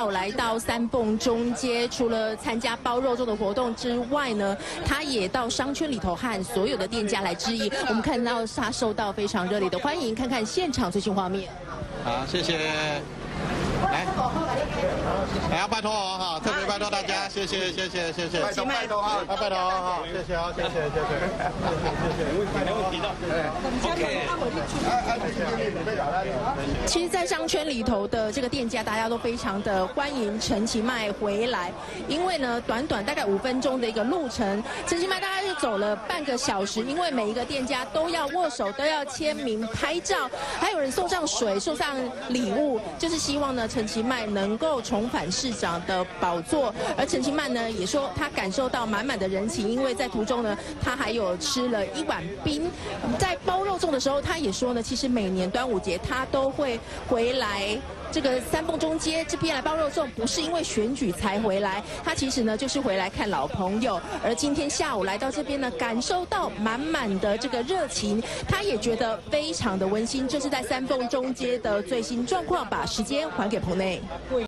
下午来到三蹦中街，除了参加包肉粽的活动之外呢，他也到商圈里头和所有的店家来致意。我们看到他受到非常热烈的欢迎，看看现场最新画面。好，谢谢。来，哎呀，拜托我哈，特别拜托大家，谢谢谢谢谢谢，拜托哈，拜托哈，谢谢啊，谢谢谢谢，谢谢。其实，在商圈里头的这个店家，大家都非常的欢迎陈其迈回来，因为呢，短短大概5分钟的一个路程，陈其迈大概就走了半个小时，因为每一个店家都要握手，都要签名拍照，还有人送上水，送上礼物，就是希望呢。 陈其迈能够重返市长的宝座，而陈其迈呢也说他感受到满满的人情，因为在途中呢他还有吃了一碗冰。在包肉粽的时候，他也说呢，其实每年端午节他都会回来这个三凤中街这边来包肉粽，不是因为选举才回来，他其实呢就是回来看老朋友。而今天下午来到这边呢，感受到满满的这个热情，他也觉得非常的温馨。这是在三凤中街的最新状况，把时间还给。 棚内。